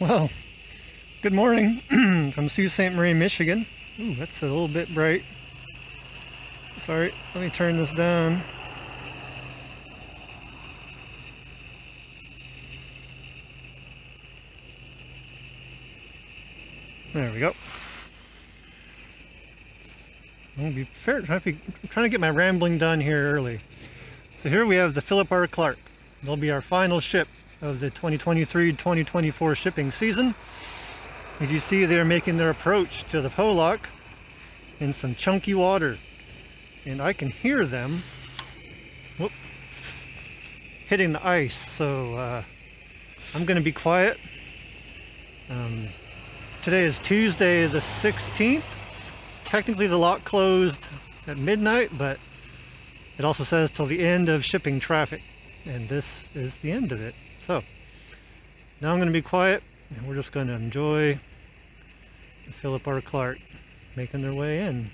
Well, good morning from Sault Ste. Marie, Michigan. Ooh, that's a little bit bright. Sorry, let me turn this down. There we go. I'm gonna be fair, trying to get my rambling done here early. So here we have the Philip R. Clarke. They'll be our final ship of the 2023-2024 shipping season. As you see, they're making their approach to the Pollock in some chunky water, and I can hear them hitting the ice. So I'm gonna be quiet. Today is Tuesday the 16th. Technically the lock closed at midnight, but it also says till the end of shipping traffic, and this is the end of it. So now I'm going to be quiet, and we're just going to enjoy the Philip R. Clarke making their way in.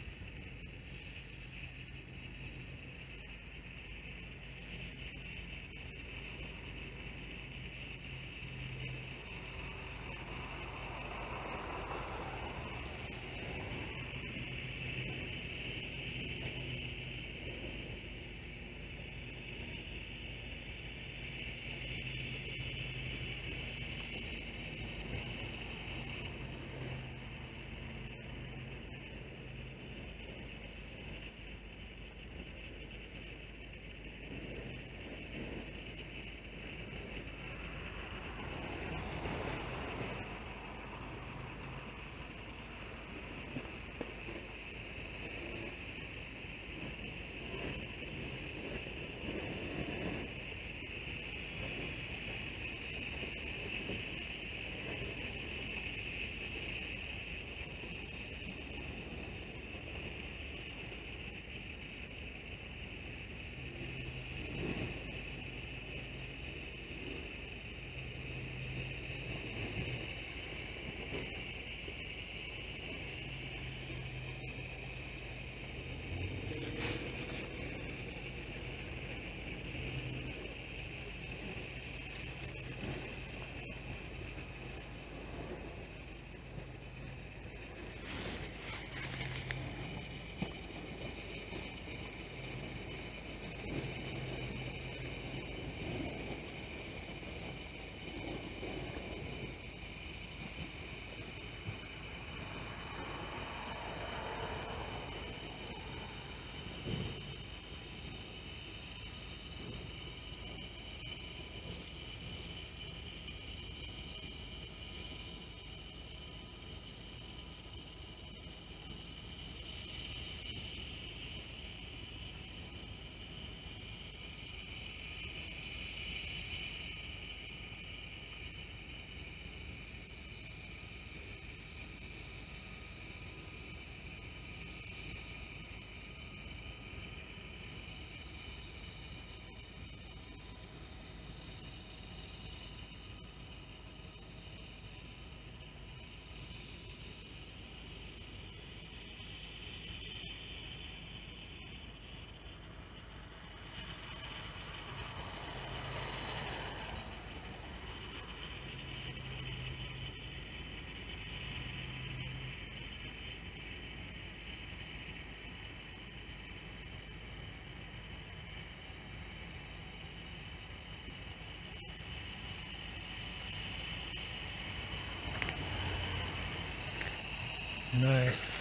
Nice.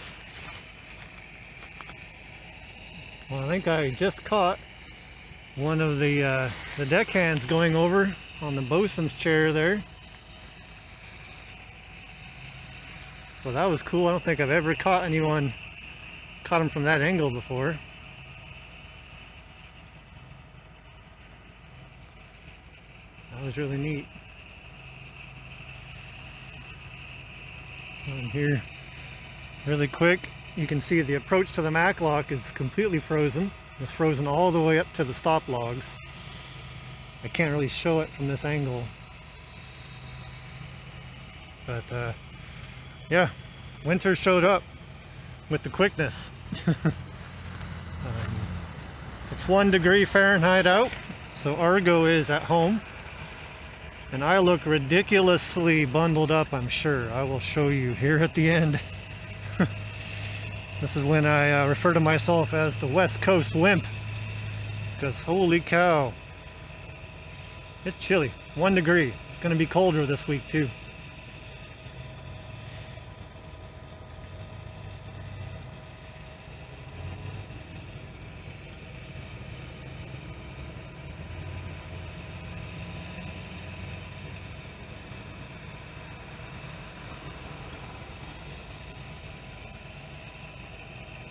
Well, I think I just caught one of the deckhands going over on the bosun's chair there. So that was cool. I don't think I've ever caught him from that angle before. That was really neat. I'm here. Really quick, you can see the approach to the Mac Lock is completely frozen. It's frozen all the way up to the stop logs. I can't really show it from this angle. But yeah, winter showed up with the quickness. It's 1 degree Fahrenheit out, so Argo is at home. And I look ridiculously bundled up, I'm sure. I will show you here at the end. This is when I refer to myself as the West Coast Wimp. Because holy cow. It's chilly. 1 degree. It's going to be colder this week too.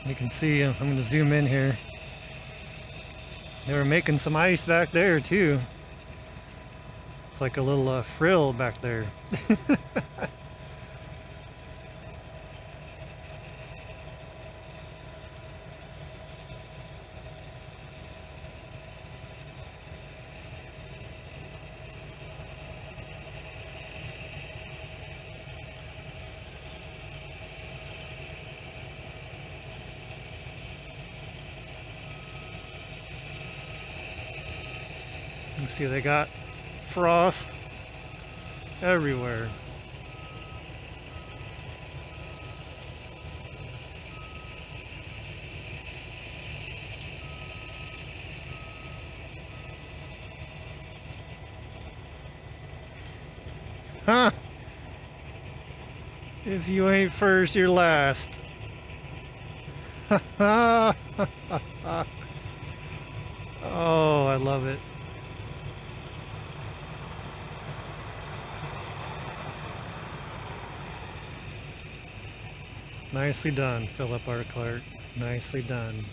You can see, I'm going to zoom in here. They were making some ice back there too. It's like a little frill back there. See, they got frost everywhere. Huh? If you ain't first, you're last. Ha ha ha ha. Oh, I love it. Nicely done, Philip R. Clarke. Nicely done.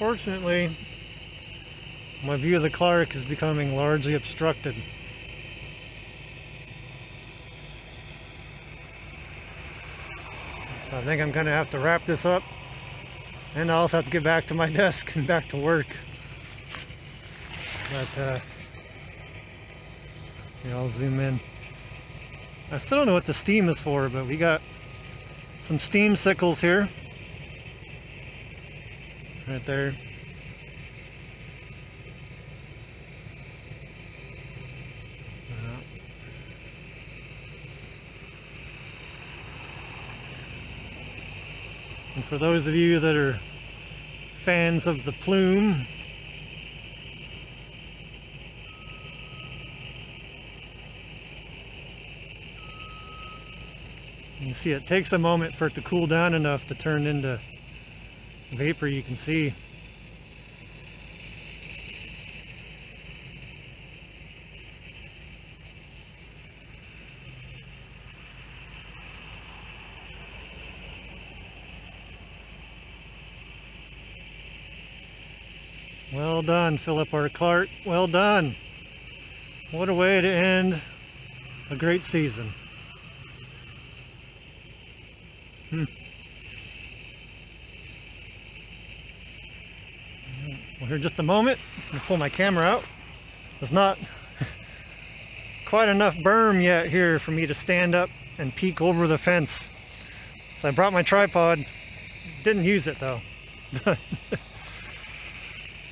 Unfortunately, my view of the Clarke is becoming largely obstructed. So I think I'm going to have to wrap this up, and I also have to get back to my desk and back to work. But yeah, I'll zoom in. I still don't know what the steam is for, but we got some steam sickles here. Right there. And for those of you that are fans of the plume, you can see it takes a moment for it to cool down enough to turn into vapor. You can see well done, Philip R. Clarke. Well done. What a way to end a great season. Here, just a moment. I'm gonna pull my camera out. There's not quite enough berm yet here for me to stand up and peek over the fence. So I brought my tripod. Didn't use it though.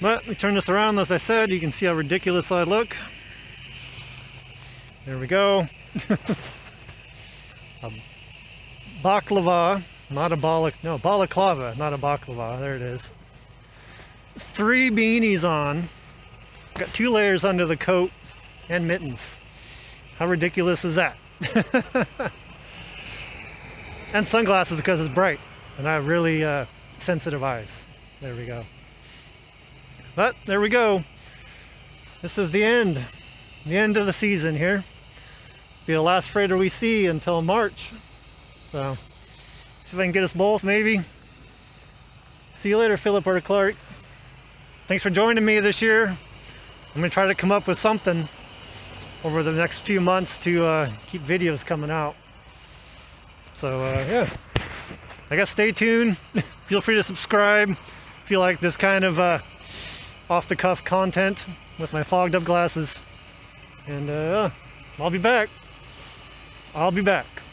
But we turn this around. As I said, you can see how ridiculous I look. There we go. A baklava, not a balaclava, not a baklava. There it is. 3 beanies on. Got 2 layers under the coat and mittens. How ridiculous is that? And sunglasses because it's bright and I have really sensitive eyes. There we go. But there we go. This is the end of the season here. be the last freighter we see until March. So, see if I can get us both, maybe. See you later, Philip R. Clarke. Thanks for joining me this year. I'm gonna try to come up with something over the next few months to keep videos coming out. So yeah, I guess stay tuned. Feel free to subscribe if you like this kind of off-the-cuff content with my fogged up glasses. And I'll be back.